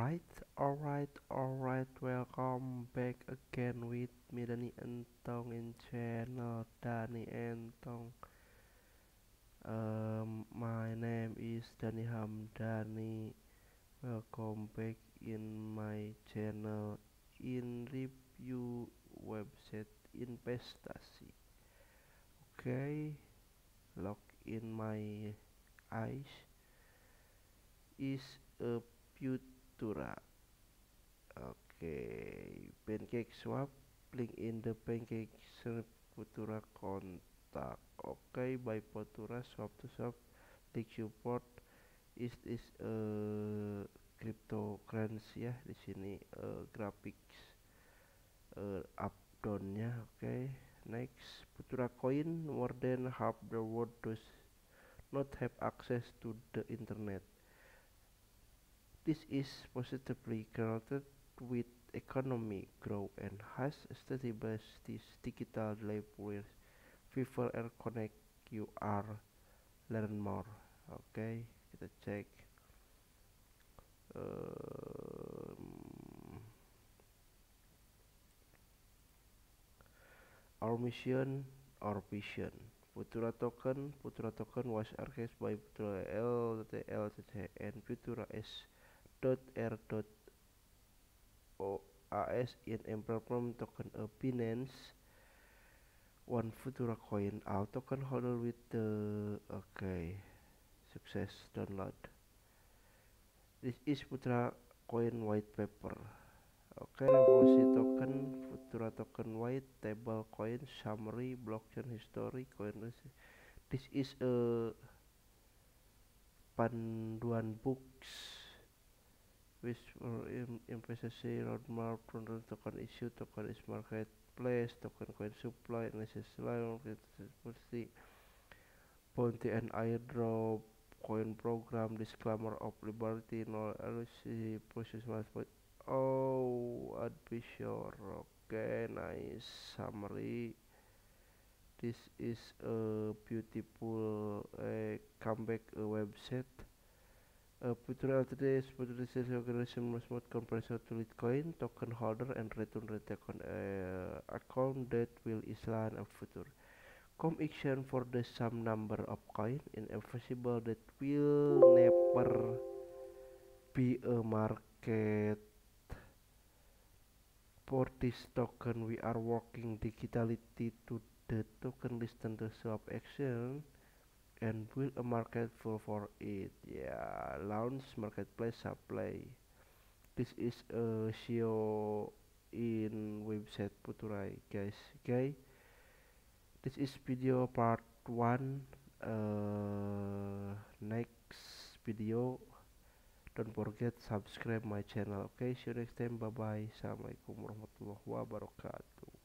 Alright, welcome back again with me, Dani Entong, in channel Dani Entong. My name is Dani Hamdani. Welcome back in my channel. In review website investasi. Okay, lock in my eyes is a Futura. Okay, pancake swap, link in the pancake swap Futura contact. Okay, by Futura swap to swap, click support. Is cryptocurrency ya, di sini graphics up down-nya. Okay, next Futura coin, more than half the world does not have access to the internet. This is positively connected with economic growth and has established digital libraries. FIFA AirConnect QR, learn more. Okay, kita cek. Our mission, our vision. Futura token was archived by Futura L T and Futura S.r.o as in emblem token of Binance. One Futura coin, our token holder with the okay success download. This is Futura coin white paper. Okay, revolusi token, Futura token white table coin summary, blockchain history, coin. This is a panduan books. Which for emphasis roadmap, token issue, token is marketplace, token coin supply, analysis line, bounty and airdrop, coin program, disclaimer of liberty, no LC, process management. Oh, I'd be sure. Okay, nice summary. This is a beautiful comeback website. Futura L T, Futura S organization mode compressor to Bitcoin token holder and return account that will island a Futura. Com action for the sum number of coin inevitable that will never be a market for this token. We are working digitality to the token listed to swap action and build a market for it. Yeah, launch marketplace supply. This is a SEO in website Futura, guys. Okay, this is video part 1. Next video, don't forget subscribe my channel. Okay, see you next time. Bye bye. Assalamualaikum warahmatullahi wabarakatuh.